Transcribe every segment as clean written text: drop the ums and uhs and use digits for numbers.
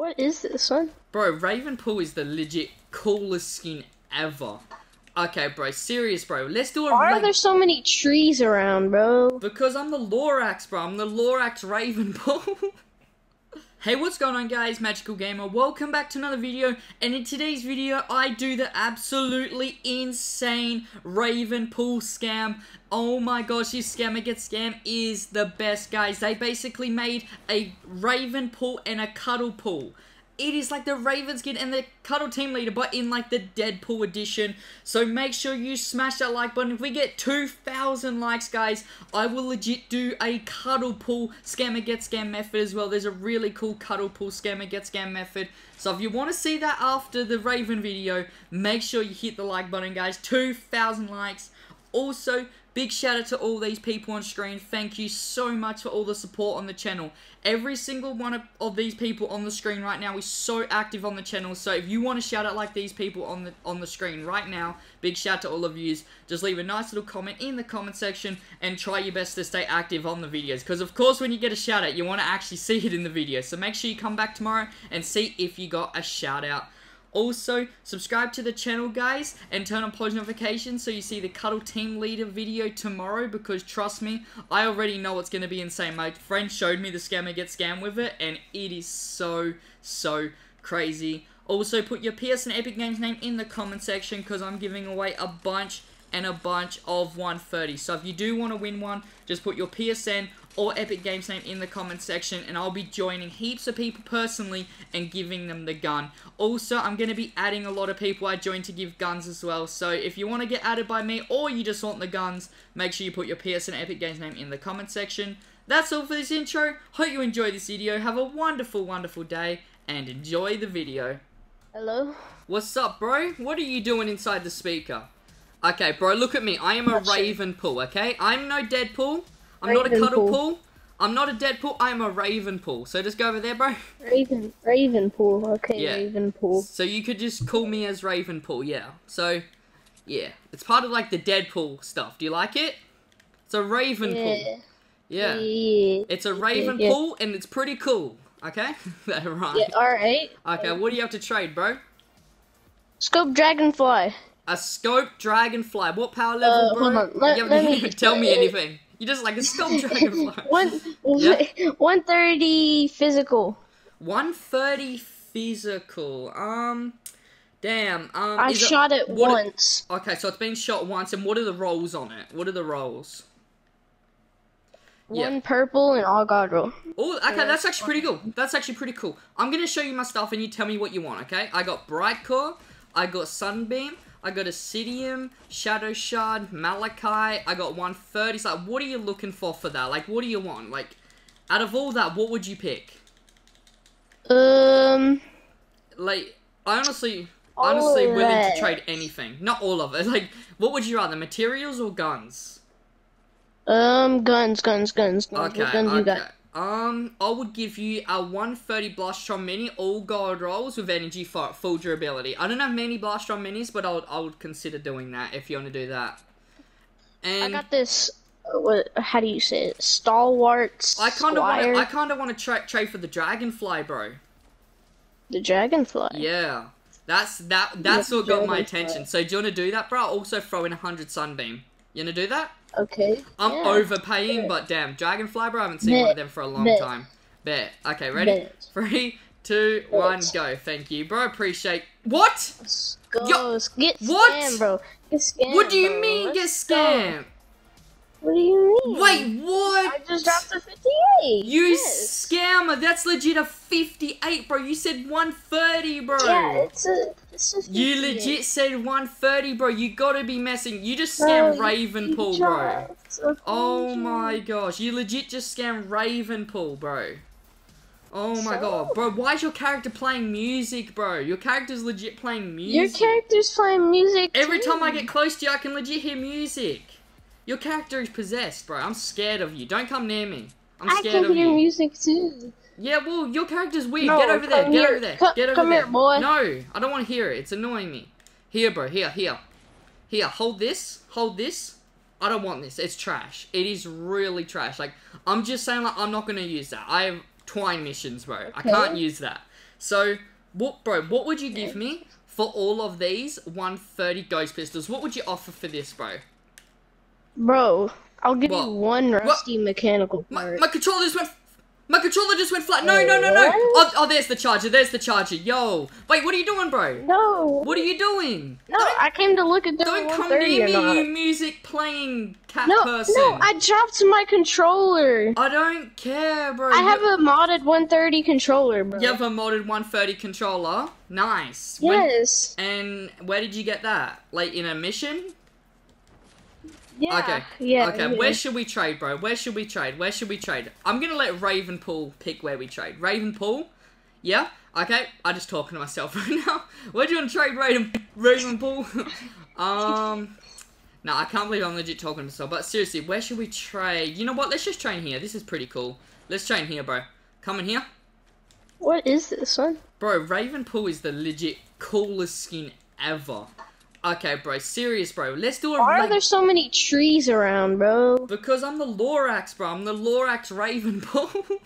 What is this one? Bro, Ravenpool is the legit coolest skin ever. Okay, bro, serious, bro. Let's do a... Why are there so many trees around, bro? Because I'm the Lorax, bro. I'm the Lorax Ravenpool. Hey, what's going on, guys? Magical Gamer. Welcome back to another video. And in today's video, I do the absolutely insane Ravenpool scam. Oh my gosh, this Scammer Gets Scam is the best, guys. They basically made a Ravenpool and a Cuddlepool. It is like the Raven skin and the Cuddle team leader, but in like the Deadpool edition. So make sure you smash that like button. If we get 2,000 likes, guys, I will legit do a Cuddlepool Scammer Get Scam method as well. There's a really cool Cuddlepool Scammer Get Scam method. So if you want to see that after the Raven video, make sure you hit the like button, guys. 2,000 likes. Also, big shout out to all these people on screen. Thank you so much for all the support on the channel. Every single one of these people on the screen right now is so active on the channel. So if you want to shout out like these people on the screen right now, big shout out to all of you. Just leave a nice little comment in the comment section and try your best to stay active on the videos. Because of course when you get a shout out, you want to actually see it in the video. So make sure you come back tomorrow and see if you got a shout out. Also, subscribe to the channel, guys, and turn on post notifications so you see the Cuddle Team Leader video tomorrow, because trust me, I already know it's going to be insane. My friend showed me the Scammer Get Scam with it, and it is so, so crazy. Also, put your PS and Epic Games name in the comment section, because I'm giving away a bunch and a bunch of 130. So if you do want to win one, just put your PSN or Epic Games name in the comment section, and I'll be joining heaps of people personally and giving them the gun. Also, I'm going to be adding a lot of people I joined to give guns as well. So if you want to get added by me or you just want the guns, make sure you put your PSN Epic Games name in the comment section. That's all for this intro. Hope you enjoyed this video. Have a wonderful, wonderful day and enjoy the video. Hello? What's up, bro? What are you doing inside the speaker? Okay, bro, look at me. I am a Ravenpool, okay? I'm no Deadpool. I'm not a Cuddlepool. I'm not a Deadpool. I'm a Ravenpool. So just go over there, bro. Ravenpool. Okay, yeah. Ravenpool. So you could just call me as Ravenpool, yeah. So, yeah. It's part of, like, the Deadpool stuff. Do you like it? It's a Ravenpool. Yeah. Yeah. It's a Ravenpool, yeah. And it's pretty cool, okay? Right. Yeah, alright. Okay, what do you have to trade, bro? Scoop Dragonfly. A Scope Dragonfly. What power level, bro? You haven't even told me anything. You just like a Scope Dragonfly. 130 physical. 130 physical. Damn. I shot it once. Okay, so it's been shot once. And what are the rolls on it? What are the rolls? One purple and all god roll. Oh, okay, that's actually pretty cool. That's actually pretty cool. I'm gonna show you my stuff, and you tell me what you want. Okay, I got Brightcore. I got Sunbeam. I got a Sidium, Shadow Shard, Malachi, I got 130. So, like, what are you looking for that? Like, what do you want? Like, out of all that, what would you pick? Like, I honestly willing to trade anything. Not all of it. Like, what would you rather, materials or guns? Guns. Okay, what guns you got? I would give you a 130 Blastron mini, all gold rolls with energy for full durability. I don't have many Blastron minis, but I would consider doing that if you want to do that. And I got this. What? How do you say it? Stalwart. I kind of want to trade for the Dragonfly, bro. The Dragonfly. Yeah, that's what got my attention. So do you want to do that, bro? I'll also throw in 100 Sunbeam. You want to do that? Okay. I'm overpaying, but damn, Dragonfly, bro, I haven't seen one of them for a long time. Bet. Okay, ready? Three, two, one, go. Thank you, bro. Appreciate. What? Let's go. Get scammed, bro. Get scammed. What do you mean get scammed? What do you mean? Wait, what? I just dropped a 58. You scammer. That's legit a 58, bro. You said 130, bro. Yeah, it's a 58. You legit said 130, bro. You gotta be messing. You just scammed Ravenpool, bro. Oh my gosh. You legit just scammed Ravenpool, bro. Oh my god. Bro, why is your character playing music, bro? Your character's legit playing music. Your character's playing music too. Every time I get close to you, I can legit hear music. Your character is possessed, bro. I'm scared of you. Don't come near me. I'm scared of you. I can hear music too. Yeah, well, your character's weird. No, get over there. Get over there. Come here, boy. No, I don't want to hear it. It's annoying me. Here, bro. Here. Hold this. I don't want this. It's trash. It is really trash. Like, I'm just saying, like, I'm not going to use that. I have twine missions, bro. I can't use that. So, what would you give me for all of these 130 ghost pistols? What would you offer for this, bro? Bro, I'll give you one rusty mechanical part. My controller just went... My controller just went flat. No, no, no, no. Oh, there's the charger. There's the charger. Yo. Wait, what are you doing, bro? No. What are you doing? No, I came to look at the 130. Don't come near me, you music-playing cat person. No, I dropped my controller. I don't care, bro. I have a modded 130 controller, bro. You have a modded 130 controller? Nice. Yes. And where did you get that? Like, in a mission? Yeah, okay. Yeah, okay. Yeah. Where should we trade, bro? Where should we trade? Where should we trade? I'm gonna let Ravenpool pick where we trade. Ravenpool? Yeah? Okay. I'm just talking to myself right now. Where do you want to trade, Ravenpool? No, I can't believe I'm legit talking to myself. But seriously, where should we trade? You know what? Let's just train here. This is pretty cool. Let's train here, bro. Come in here. What is this one? Bro, Ravenpool is the legit coolest skin ever. Okay, bro. Serious, bro. Let's do a... Why are there so many trees around, bro? Because I'm the Lorax, bro. I'm the Lorax Ravenpool.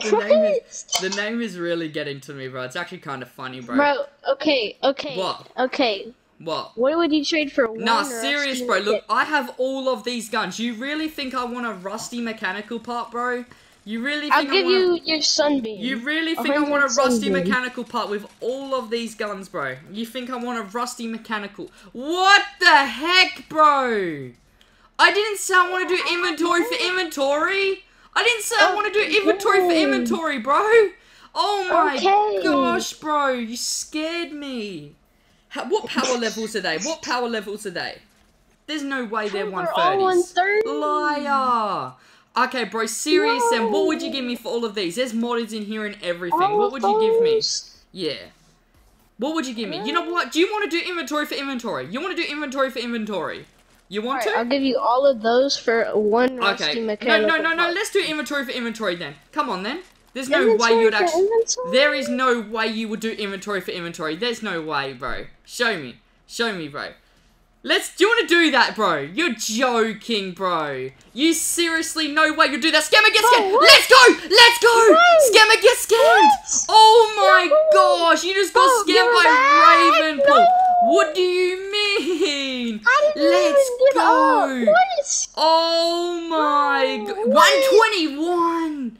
The name is really getting to me, bro. It's actually kind of funny, bro. Bro, okay, okay. What? Okay. What? What would you trade for one? Nah, serious, bro. Look, I have all of these guns. You really think I want a rusty mechanical part, bro? You really think I'll give you your sunbeam. You really think I want a rusty mechanical part with all of these guns, bro? You think I want a rusty mechanical? What the heck, bro? I didn't say I want to do inventory for inventory. I didn't say I want to do inventory for inventory, bro. Oh my gosh, bro. You scared me. What power levels are they? What power levels are they? There's no way they're 130s. Liar. Okay, bro, serious, and what would you give me for all of these? There's modders in here and everything. What would you give me? Yeah. What would you give me? You know what? Do you want to do inventory for inventory? You want to do inventory for inventory? You want to? I'll give you all of those for one rusty mechanical part. No, no, no, no. Let's do inventory for inventory then. Come on, then. There's no way you would actually... There is no way you would do inventory for inventory. There's no way, bro. Show me. Show me, bro. Let's... Do you want to do that, bro? You're joking, bro. You seriously... No way you'll do that. Scammer, get scammed. Let's go. Let's go. Scammer, get scammed. Oh, my gosh. You just got scammed by Ravenpool. No. What do you mean? I didn't even give up. What is... Oh, my... God. 121.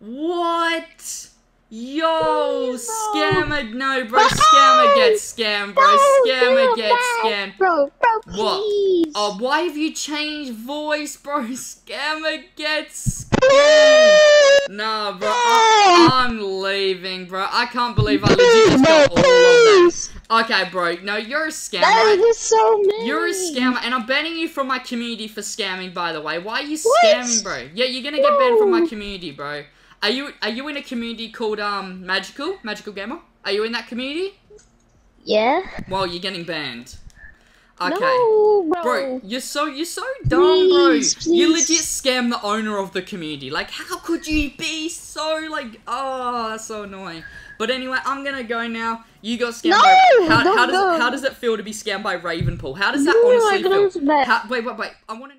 What? Yo, scammer, no, bro, scammer gets scammed, bro, scammer gets scammed. Bro, please. What? Oh, why have you changed voice, bro? Scammer gets scammed. Nah, bro, I'm leaving, bro. I can't believe I legit got all of that. Okay, bro, no, you're a scammer. That is so mean. You're a scammer, and I'm banning you from my community for scamming, by the way. Why are you scamming, bro? Yeah, you're gonna get banned from my community, bro. Are you in a community called Magical Gamer? Are you in that community? Yeah. Well, you're getting banned. Okay. No, bro. Bro, you're so dumb, please, bro. Please. You legit scam the owner of the community. Like, how could you be so like? Oh, that's so annoying. But anyway, I'm gonna go now. You got scammed. No, how does it feel to be scammed by Ravenpool? How does that honestly feel? Wait. I want to know.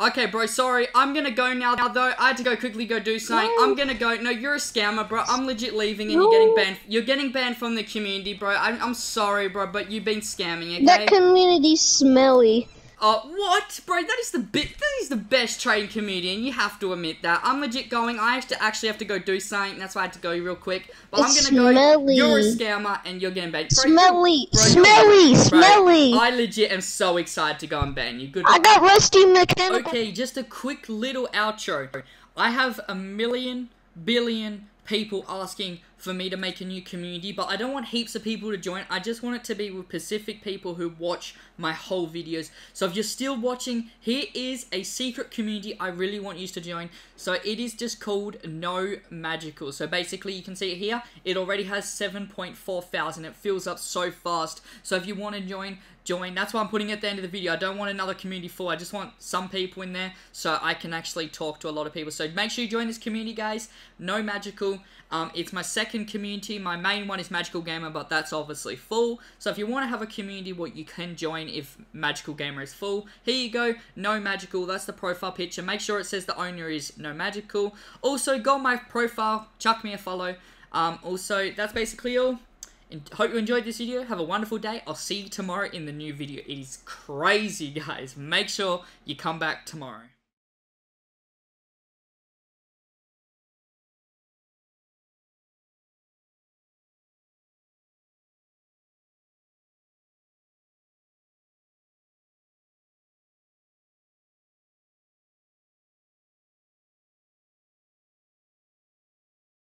Okay, bro, sorry. I'm gonna go now, though. I had to go quickly go do something. No. I'm gonna go. No, you're a scammer, bro. I'm legit leaving and you're getting banned. You're getting banned from the community, bro. I'm sorry, bro, but you've been scamming, okay? That community's smelly. Oh, what? Bro, that is the best trained comedian. You have to admit that. I'm legit going. I actually have to go do something. That's why I had to go real quick. But it's I'm gonna smelly. Go. You're a scammer and you're getting banned. Bro, smelly, bro, smelly, smelly. Bro, I legit am so excited to go and ban you. Good. I got rusty mechanical. Okay, just a quick little outro. I have a million billion people asking for me to make a new community, but I don't want heaps of people to join. I just want it to be with specific people who watch my whole videos. So if you're still watching, here is a secret community I really want you to join. So it is just called No Magical. So basically you can see it here. It already has 7,400. It fills up so fast. So if you want to join. That's why I'm putting it at the end of the video. I don't want another community full. I just want some people in there so I can actually talk to a lot of people. So make sure you join this community, guys. No Magical. It's my second second community. My main one is Magical Gamer, but that's obviously full. So if you want to have a community what you can join if Magical Gamer is full, here you go, No Magical, that's the profile picture. Make sure it says the owner is No Magical. Also, go on my profile, chuck me a follow. Also, that's basically all. Hope you enjoyed this video. Have a wonderful day. I'll see you tomorrow in the new video. It is crazy, guys. Make sure you come back tomorrow.